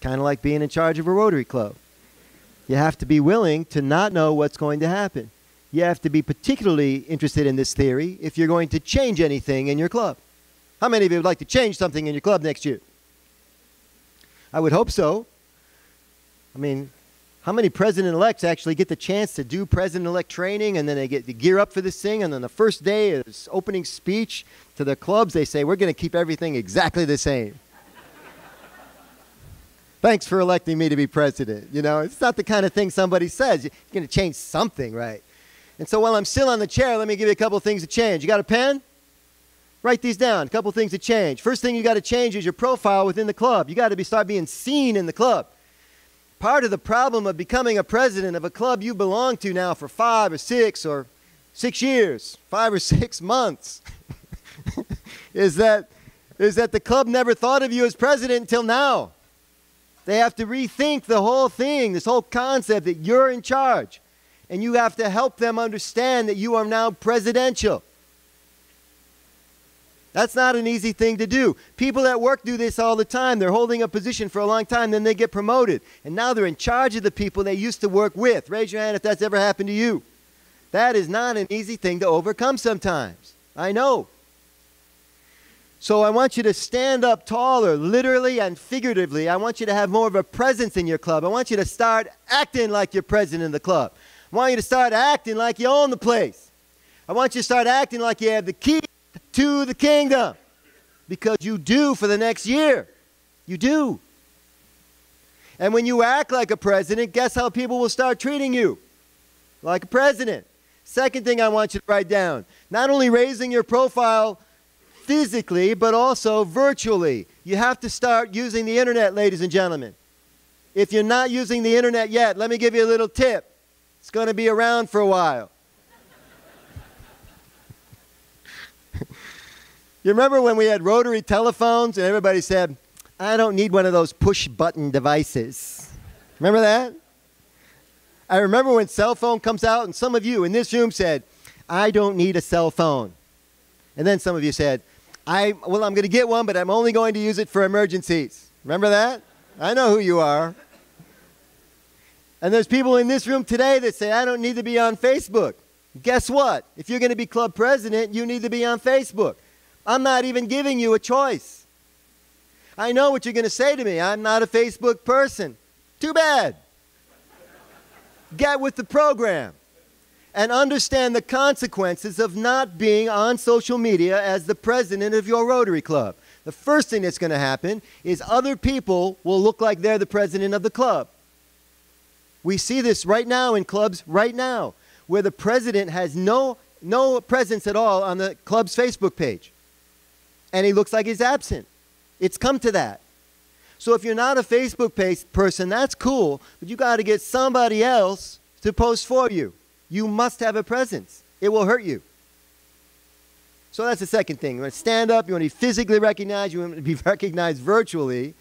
Kind of like being in charge of a Rotary Club. You have to be willing to not know what's going to happen. You have to be particularly interested in this theory if you're going to change anything in your club. How many of you would like to change something in your club next year? I would hope so. I mean, how many president-elects actually get the chance to do president-elect training, and then they get to gear up for this thing, and then the first day is opening speech to the clubs, they say, we're going to keep everything exactly the same. Thanks for electing me to be president. You know, it's not the kind of thing somebody says. You're going to change something, right? And so while I'm still on the chair, let me give you a couple of things to change. You got a pen? Write these down, a couple of things to change. First thing you got to change is your profile within the club. You got to start being seen in the club. Part of the problem of becoming a president of a club you belong to now for 5 or 6 years, 5 or 6 months, is that the club never thought of you as president until now. They have to rethink the whole thing, this whole concept that you're in charge. And you have to help them understand that you are now presidential. That's not an easy thing to do. People at work do this all the time. They're holding a position for a long time, then they get promoted. And now they're in charge of the people they used to work with. Raise your hand if that's ever happened to you. That is not an easy thing to overcome sometimes. I know. So I want you to stand up taller, literally and figuratively. I want you to have more of a presence in your club. I want you to start acting like you're president of the club. I want you to start acting like you own the place. I want you to start acting like you have the key to the kingdom, because you do for the next year. You do. And when you act like a president, guess how people will start treating you? Like a president. Second thing I want you to write down, not only raising your profile physically, but also virtually. You have to start using the internet, ladies and gentlemen. If you're not using the internet yet, let me give you a little tip. It's going to be around for a while. You remember when we had rotary telephones and everybody said, I don't need one of those push-button devices. Remember that? I remember when cell phone comes out and some of you in this room said, I don't need a cell phone. And then some of you said, I'm going to get one, but I'm only going to use it for emergencies. Remember that? I know who you are. And there's people in this room today that say, I don't need to be on Facebook. Guess what? If you're going to be club president, you need to be on Facebook. I'm not even giving you a choice. I know what you're going to say to me. I'm not a Facebook person. Too bad. Get with the program and understand the consequences of not being on social media as the president of your Rotary Club. The first thing that's going to happen is other people will look like they're the president of the club. We see this right now in clubs right now, where the president has no presence at all on the club's Facebook page. And he looks like he's absent. It's come to that. So if you're not a Facebook-based person, that's cool, but you got to get somebody else to post for you. You must have a presence. It will hurt you. So that's the second thing. You want to stand up, you want to be physically recognized, you want to be recognized virtually.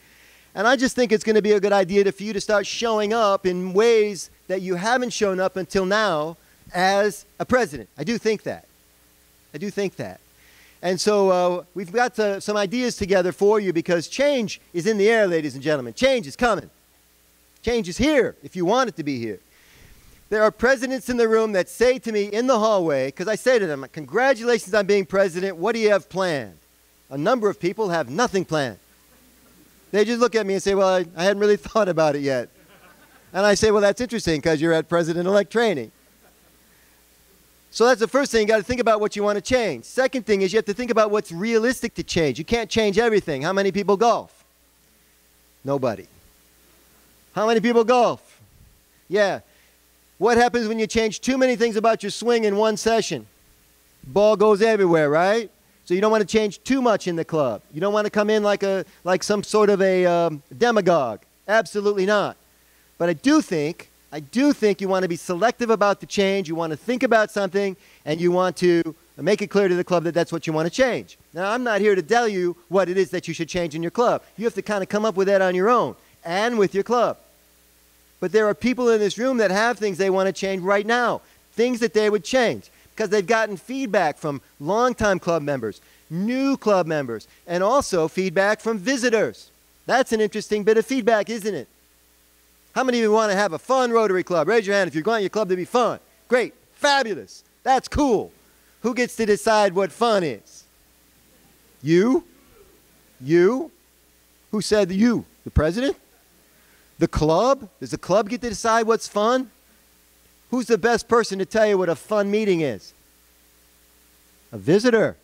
And I just think it's going to be a good idea for you to start showing up in ways that you haven't shown up until now as a president. I do think that. I do think that. And so we've got some ideas together for you, because change is in the air, ladies and gentlemen. Change is coming. Change is here, if you want it to be here. There are presidents in the room that say to me in the hallway, because I say to them, congratulations on being president, what do you have planned? A number of people have nothing planned. They just look at me and say, well, I hadn't really thought about it yet. And I say, well, that's interesting, because you're at president-elect training. So that's the first thing. You got to think about what you want to change. Second thing is you have to think about what's realistic to change. You can't change everything. How many people golf? Nobody. How many people golf? Yeah. What happens when you change too many things about your swing in one session? Ball goes everywhere, right? So you don't want to change too much in the club. You don't want to come in like some sort of a demagogue. Absolutely not. But I do think you want to be selective about the change. You want to think about something, and you want to make it clear to the club that that's what you want to change. Now, I'm not here to tell you what it is that you should change in your club. You have to kind of come up with that on your own and with your club. But there are people in this room that have things they want to change right now, things that they would change, because they've gotten feedback from longtime club members, new club members, and also feedback from visitors. That's an interesting bit of feedback, isn't it? How many of you want to have a fun Rotary Club? Raise your hand if you're going to your club to be fun. Great. Fabulous. That's cool. Who gets to decide what fun is? You? You? Who said you? The president? The club? Does the club get to decide what's fun? Who's the best person to tell you what a fun meeting is? A visitor.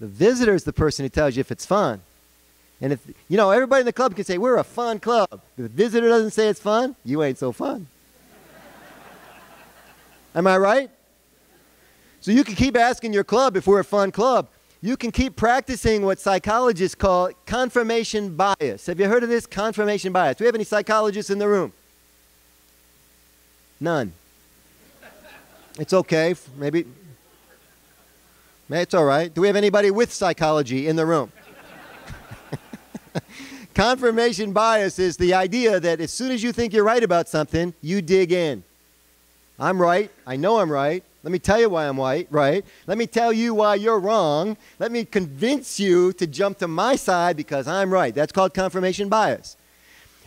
The visitor is the person who tells you if it's fun. And if, you know, everybody in the club can say, we're a fun club. If the visitor doesn't say it's fun, you ain't so fun. Am I right? So you can keep asking your club if we're a fun club. You can keep practicing what psychologists call confirmation bias. Have you heard of this? Confirmation bias. Do we have any psychologists in the room? None. It's okay. Maybe. It's all right. Do we have anybody with psychology in the room? Confirmation bias is the idea that as soon as you think you're right about something, you dig in. I'm right. I know I'm right. Let me tell you why I'm right. Let me tell you why you're wrong. Let me convince you to jump to my side because I'm right. That's called confirmation bias.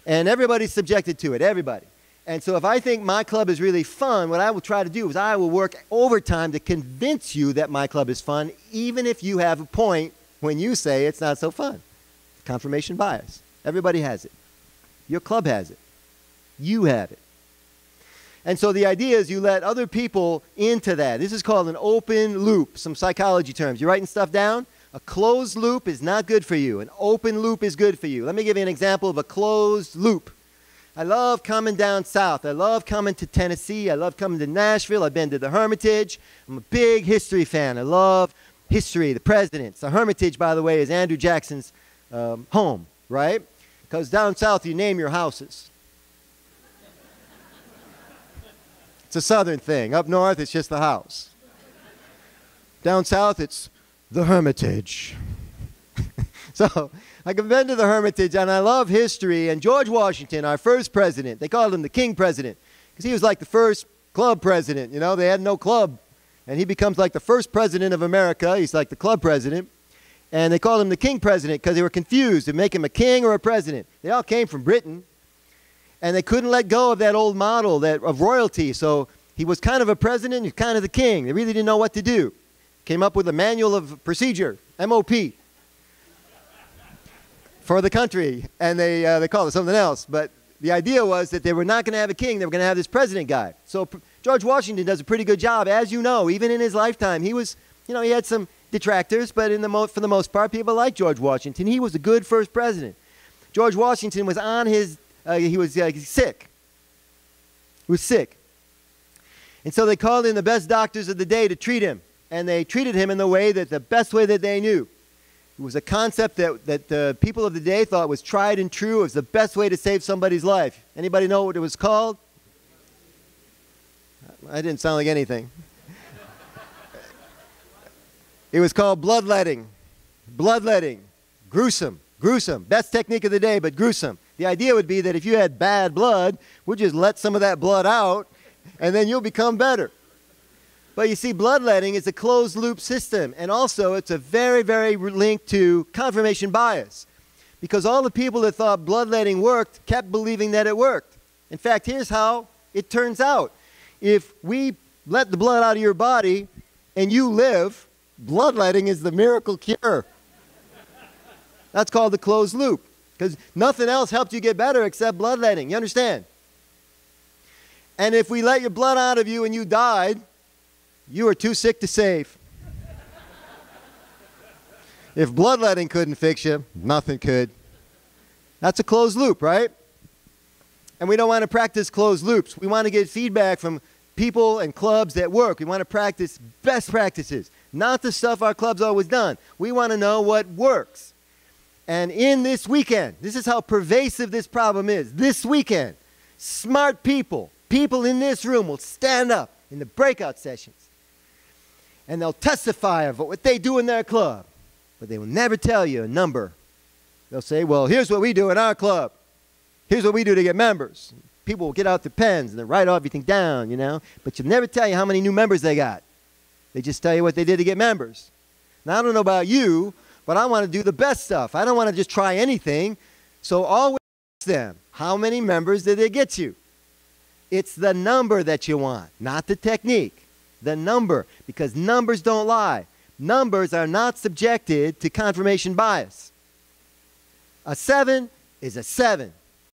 And everybody's subjected to it, everybody. And so if I think my club is really fun, what I will try to do is I will work overtime to convince you that my club is fun, even if you have a point when you say it's not so fun. Confirmation bias. Everybody has it. Your club has it. You have it. And so the idea is you let other people into that. This is called an open loop, some psychology terms. You writing stuff down? A closed loop is not good for you. An open loop is good for you. Let me give you an example of a closed loop. I love coming down south. I love coming to Tennessee. I love coming to Nashville. I've been to the Hermitage. I'm a big history fan. I love history, the presidents. The Hermitage, by the way, is Andrew Jackson's home, right? Because down south, you name your houses. It's a southern thing. Up north, it's just the house. Down south, it's the Hermitage. So I've been to the Hermitage, and I love history. And George Washington, our first president, they called him the King President because he was like the first club president. You know, they had no club. And he becomes like the first president of America. He's like the club president. And they called him the King President because they were confused to make him a king or a president. They all came from Britain. And they couldn't let go of that old model of royalty. So he was kind of a president. He was kind of the king. They really didn't know what to do. Came up with a manual of procedure, MOP. For the country, and they called it something else. But the idea was that they were not going to have a king. They were going to have this president guy. So George Washington does a pretty good job, as you know, even in his lifetime. He was, you know, he had some detractors, but for the most part, people liked George Washington. He was a good first president. George Washington was on his, he was sick. He was sick. And so they called in the best doctors of the day to treat him. And they treated him in the way that, the best way that they knew. It was a concept that the people of the day thought was tried and true. It was the best way to save somebody's life. Anybody know what it was called? I didn't sound like anything. It was called bloodletting. Bloodletting. Gruesome. Gruesome. Best technique of the day, but gruesome. The idea would be that if you had bad blood, we'll just let some of that blood out, and then you'll become better. But you see, bloodletting is a closed-loop system, and also it's a very, very linked to confirmation bias, because all the people that thought bloodletting worked kept believing that it worked. In fact, here's how it turns out. If we let the blood out of your body and you live, bloodletting is the miracle cure. That's called the closed loop, because nothing else helped you get better except bloodletting. You understand? And if we let your blood out of you and you died, you are too sick to save. If bloodletting couldn't fix you, nothing could. That's a closed loop, right? And we don't want to practice closed loops. We want to get feedback from people and clubs that work. We want to practice best practices, not the stuff our club's always done. We want to know what works. And in this weekend, this is how pervasive this problem is. This weekend, smart people, people in this room will stand up in the breakout sessions. And they'll testify of what they do in their club. But they will never tell you a number. They'll say, well, here's what we do in our club. Here's what we do to get members. People will get out their pens and they'll write everything down, you know. But you'll never tell you how many new members they got. They just tell you what they did to get members. Now, I don't know about you, but I want to do the best stuff. I don't want to just try anything. So always ask them, how many members did they get you? It's the number that you want, not the technique. The number, because numbers don't lie. Numbers are not subjected to confirmation bias. A 7 is a 7.